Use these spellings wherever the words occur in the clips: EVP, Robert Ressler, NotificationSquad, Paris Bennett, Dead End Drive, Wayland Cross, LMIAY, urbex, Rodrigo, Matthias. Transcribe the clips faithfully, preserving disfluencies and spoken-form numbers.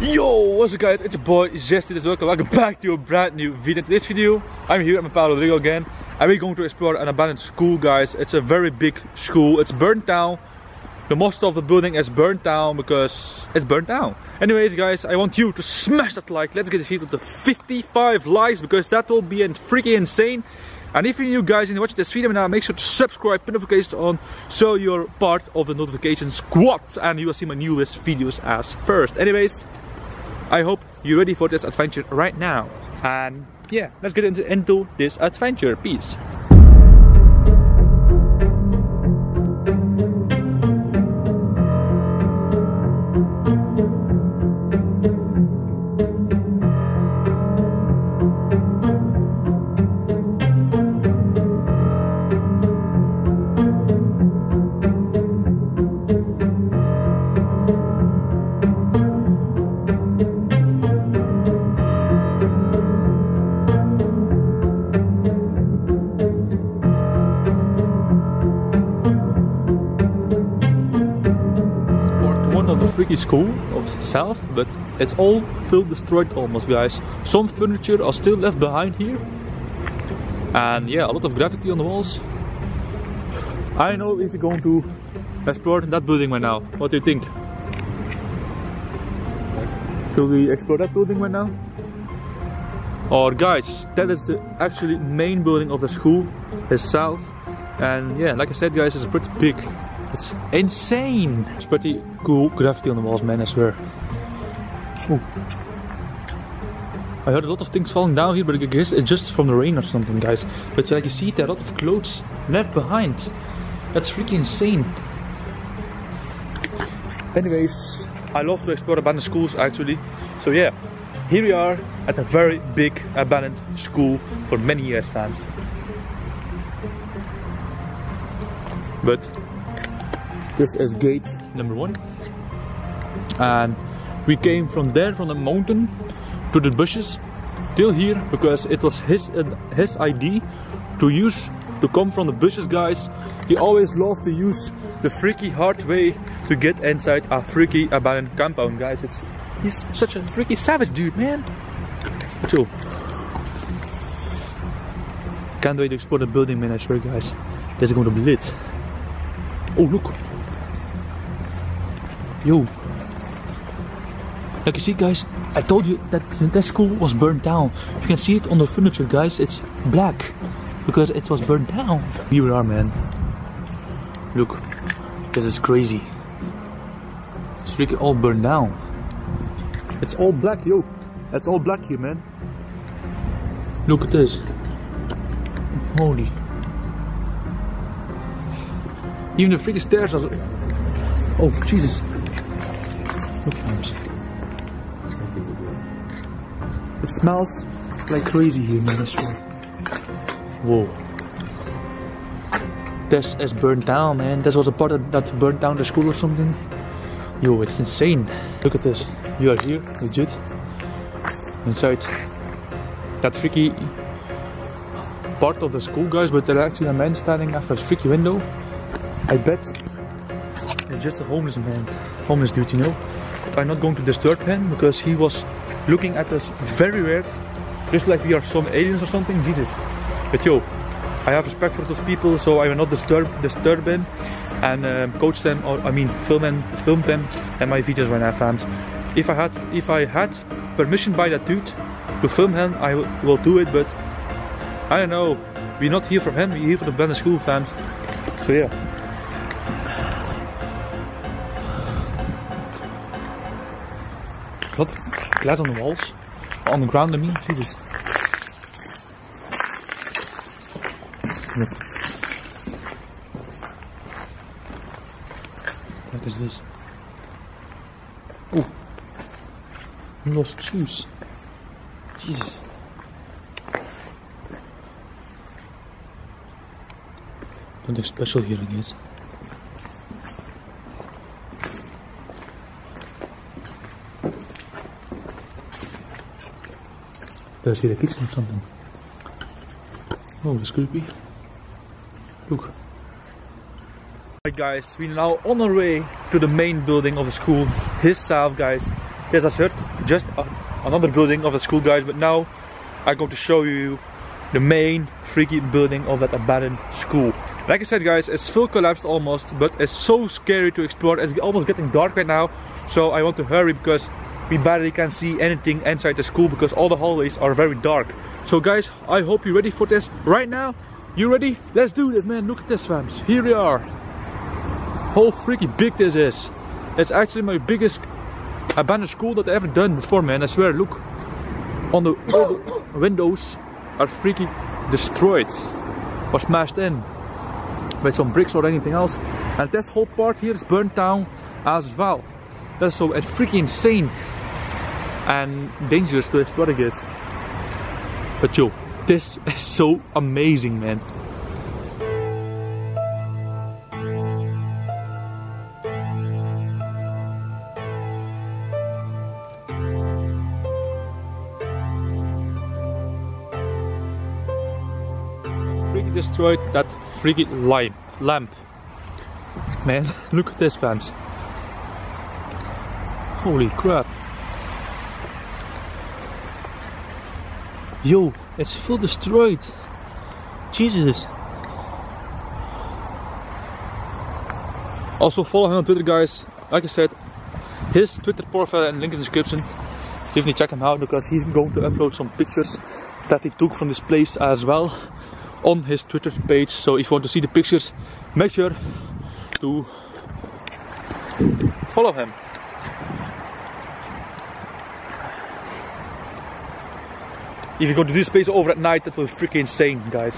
Yo, what's up guys, it's your boy Jesse. Welcome, welcome back to a brand new video. In today's video, I'm here at my pal Rodrigo again, and we're going to explore an abandoned school, guys. It's a very big school. It's burnt down. The most of the building is burnt down because it's burnt down. Anyways, guys, I want you to smash that like. Let's get this video to fifty-five likes because that will be freaking insane. And if you're new, guys, and watching this video now, make sure to subscribe, put notifications on, so you're part of the notification squad, and you will see my newest videos as first. Anyways. I hope you're ready for this adventure right now. And yeah, let's get into, into this adventure. Peace. Freaky school of itself, but it's all still destroyed almost, guys. Some furniture are still left behind here, and yeah, a lot of graffiti on the walls. I don't know if we're going to explore that building right now. What do you think? Should we explore that building right now? Or guys, that is the actually main building of the school itself, and yeah, like I said, guys, it's pretty big. It's insane! It's pretty cool graffiti on the walls, man, I swear. Ooh. I heard a lot of things falling down here, but I guess it's just from the rain or something, guys. But like you see, there are a lot of clothes left behind. That's freaking insane. Anyways, I love to explore abandoned schools, actually. So yeah, here we are at a very big abandoned school for many years now. But this is gate number one, and we came from there, from the mountain to the bushes till here because it was his uh, his idea to use to come from the bushes, guys. He always loved to use the freaky hard way to get inside a freaky abandoned compound, guys. It's he's such a freaky savage dude, man. Chill. Can't wait to explore the building, man. I swear, guys, this is going to be lit. Oh, look. Yo, like you see, guys, I told you that that school was burnt down. You can see it on the furniture, guys. It's black because it was burnt down. Here we are, man. Look, this is crazy. It's freaking all burnt down. It's all black, yo. It's all black here, man. Look at this. Holy. Even the freaking stairs are. Oh, Jesus. It smells like crazy here, man, I swear. Whoa. This is burnt down, man. This was a part that, that burnt down the school or something. Yo, it's insane. Look at this. You are here, legit. Inside that freaky part of the school, guys, but there are actually a man standing after a freaky window. I bet. It's just a homeless man, homeless dude, you know. I'm not going to disturb him because he was looking at us very weird, just like we are some aliens or something. Jesus. But yo, I have respect for those people, so I will not disturb disturb them and um, coach them, or I mean, film them, film them, and my videos when I found. If I had, if I had permission by that dude to film him, I will do it. But I don't know. We're not here for him. We're here for the abandoned school, fans. So yeah. What? Glass on the walls? On the ground, I mean? Jesus. Look. What is this? Oh. Lost shoes. Jesus. Something special here, I guess. There's here a kitchen or something. Oh, this could be. Look. Alright, guys, we're now on our way to the main building of the school. His south, guys. Here's a shirt, just another building of the school, guys, but now I'm going to show you the main freaky building of that abandoned school. Like I said, guys, it's full collapsed almost, but it's so scary to explore. It's almost getting dark right now, so I want to hurry because we barely can see anything inside the school because all the hallways are very dark. So guys, I hope you're ready for this right now. You ready? Let's do this, man. Look at this, fams. Here we are. How freaking big this is. It's actually my biggest abandoned school that I ever done before, man. I swear, look. On the, all the windows are freaking destroyed or smashed in with some bricks or anything else. And this whole part here is burnt down as well. That's so it's freaking insane and dangerous to explore, I guess. But yo, this is so amazing, man. Freaking destroyed that freaking light lamp. Man, look at this, fams. Holy crap. Yo, it's full destroyed. Jesus. Also follow him on Twitter, guys. Like I said, his Twitter profile and link in the description. Definitely check him out because he's going to upload some pictures that he took from this place as well on his Twitter page. So if you want to see the pictures, make sure to follow him. If you go to this place over at night, that will be freaking insane, guys.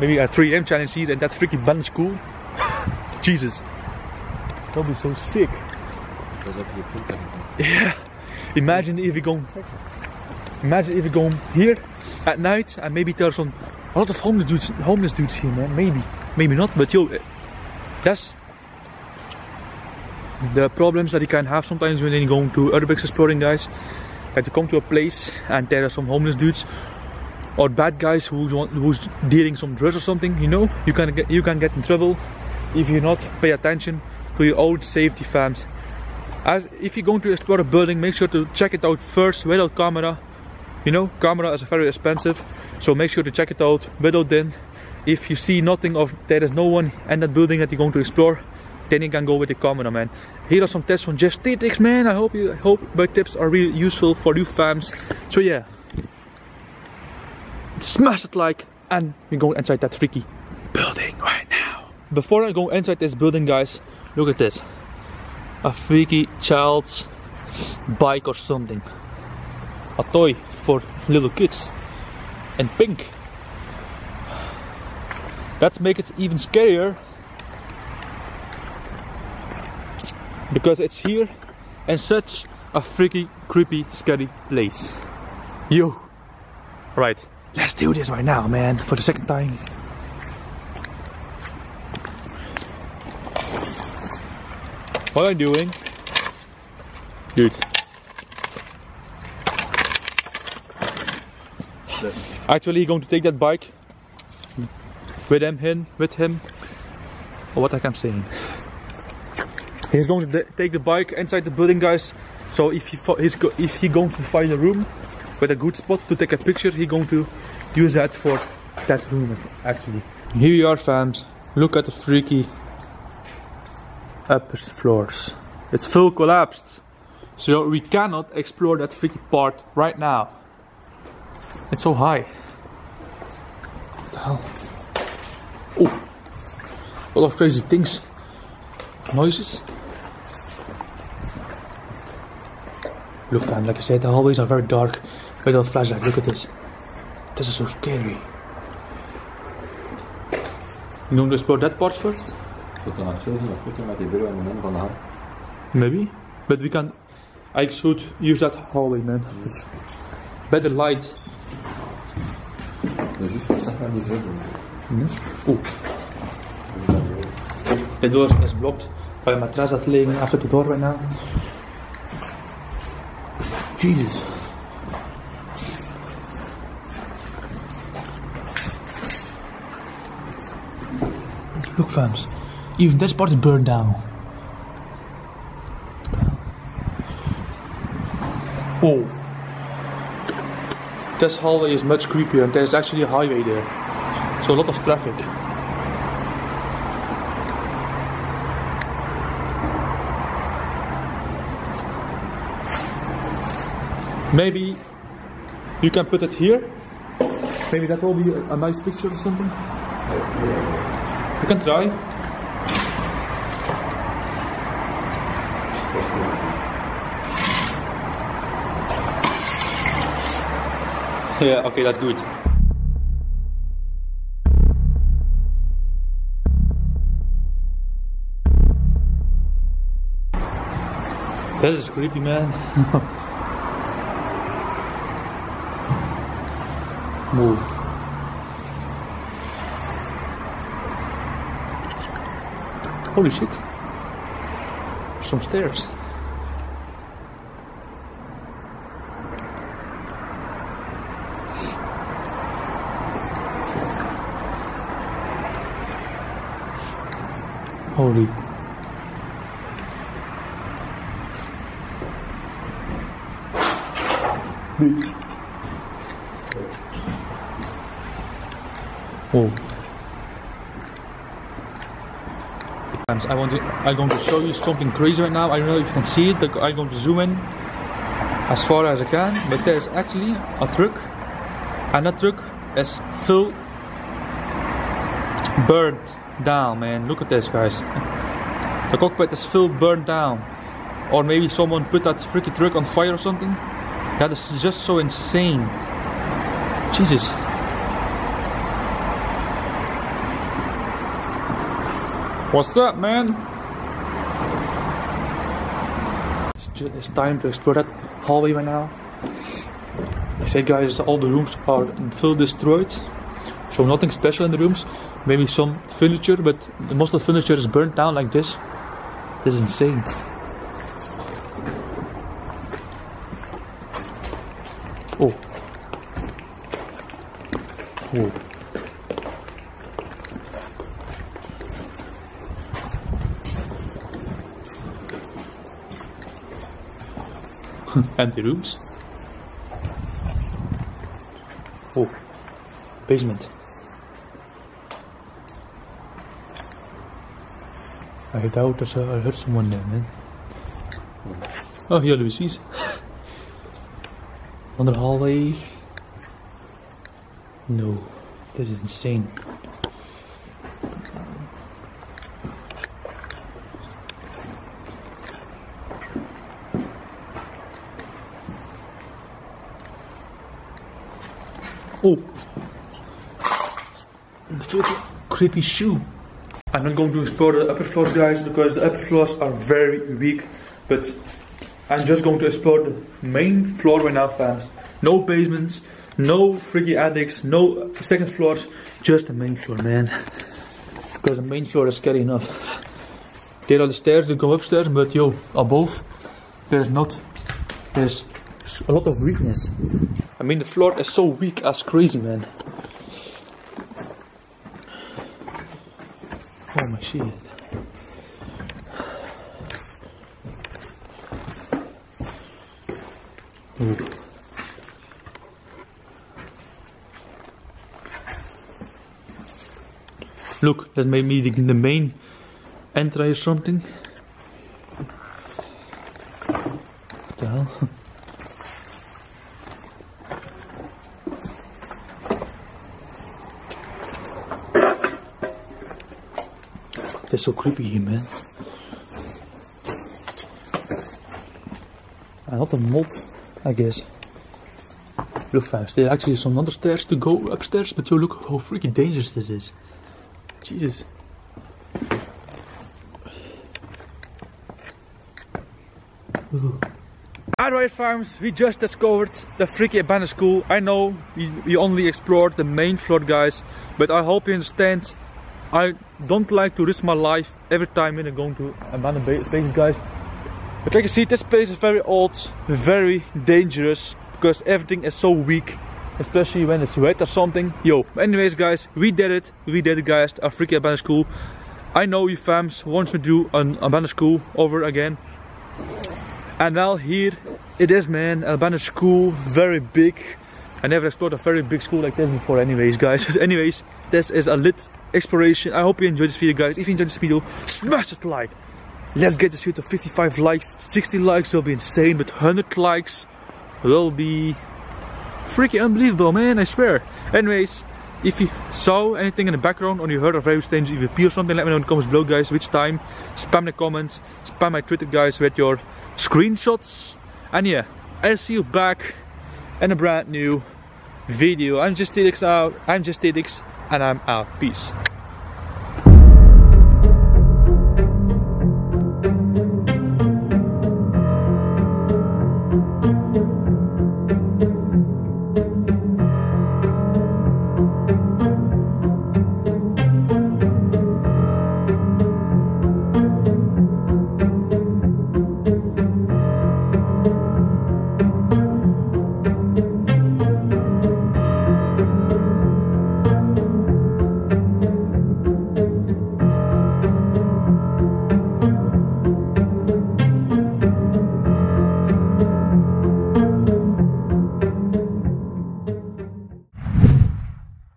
Maybe a three A M challenge here and that freaking band school. Jesus. That'll be so sick. Yeah. Imagine if we go Imagine if we go here at night and maybe there's some a lot of homeless dudes homeless dudes here, man. Maybe. Maybe not, but yo, that's the problems that you can have sometimes when you're going to urbex exploring, guys. That you come to a place and there are some homeless dudes or bad guys who's, want, who's dealing some drugs or something, you know, you can get you can get in trouble if you not pay attention to your own safety, fams. As if you're going to explore a building, make sure to check it out first without camera. You know, camera is very expensive, so make sure to check it out without then. If you see nothing of there is no one in that building that you're going to explore, then you can go with the camera, man. Here are some tips from Jeff T T X, man. I hope you I hope my tips are really useful for you, fams. So yeah, smash it like, and we go inside that freaky building right now. Before I go inside this building, guys, look at this. A freaky child's bike or something. A toy for little kids. And pink. That's make it even scarier. Because it's here and such a freaky, creepy, scary place. Yo! Right, let's do this right now, man, for the second time. What are you doing? Dude. Actually, he's going to take that bike with him, with him, or what I'm saying. He's going to take the bike inside the building, guys. So if he he's go if he going to find a room with a good spot to take a picture, he's going to use that for that room, actually. Here you are, fams. Look at the freaky upper floors. It's full collapsed. So we cannot explore that freaky part right now. It's so high. What the hell? Oh, a lot of crazy things. Noises. Look, fam, like I said, the hallways are very dark without flashlight. Look at this. This is so scary. You want to explore that part first? Maybe. But we can... I should use that hallway, man. It's better light. Mm-hmm. Oh. The door is blocked by a mattress that's laying after the door right now. Jesus. Look, fams, even this part is burned down. Whoa. This hallway is much creepier and there's actually a highway there. So a lot of traffic. Maybe you can put it here. Maybe that will be a nice picture or something. You can try. Yeah, okay, that's good. This is creepy, man. Move. Holy shit. Some stairs. Holy. Bitch. Oh. I want to, I'm going to show you something crazy right now. I don't know if you can see it, but I'm going to zoom in as far as I can. But there's actually a truck, and that truck is full burned down, man. Look at this, guys. The cockpit is full burned down. Or maybe someone put that freaky truck on fire or something. That is just so insane. Jesus. What's up, man? It's, just, it's time to explore that hallway right now. I said, guys, all the rooms are full destroyed. So nothing special in the rooms. Maybe some furniture, but most of the furniture is burnt down like this. This is insane. Oh. Oh. Empty rooms. Oh, basement. I doubt there's a, I heard someone there, man. Oh, here we see. Another hallway. No, this is insane. Oh, the filthy, creepy shoe. I'm not going to explore the upper floors, guys, because the upper floors are very weak. But I'm just going to explore the main floor right now, fans. No basements, no freaky attics, no second floors, just the main floor, man. Because the main floor is scary enough. There are the stairs that go upstairs, but yo, above, there's not. There's a lot of weakness. I mean, the floor is so weak as crazy, man. Oh my shit. Ooh. Look, that made me the main entry or something. What the hell? That's so creepy here, man. And not a mob, I guess. Look, fans, there are actually some other stairs to go upstairs, but yo, look how freaking dangerous this is. Jesus. Alright, fans, we just discovered the freaky abandoned school. I know we, we only explored the main floor, guys, but I hope you understand. I don't like to risk my life every time when I'm going to abandoned places, guys. But like you see, this place is very old, very dangerous, because everything is so weak, especially when it's wet or something. Yo, anyways, guys, we did it. We did it, guys, our freaky abandoned school. I know you fams wants me to do an abandoned school over again. And now here it is, man. Albanian school, very big. I never explored a very big school like this before anyways, guys. Anyways, this is a lit exploration. I hope you enjoyed this video, guys. If you enjoyed this video, smash that like. Let's get this video to fifty-five likes. sixty likes will be insane, but one hundred likes will be freaking unbelievable, man, I swear. Anyways, if you saw anything in the background or you heard a very strange E V P or something, let me know in the comments below, guys, which time. Spam the comments, spam my Twitter, guys, with your screenshots. And yeah, I'll see you back in a brand new video. I'm just T D X out, I'm just T D X, and I'm out. Peace.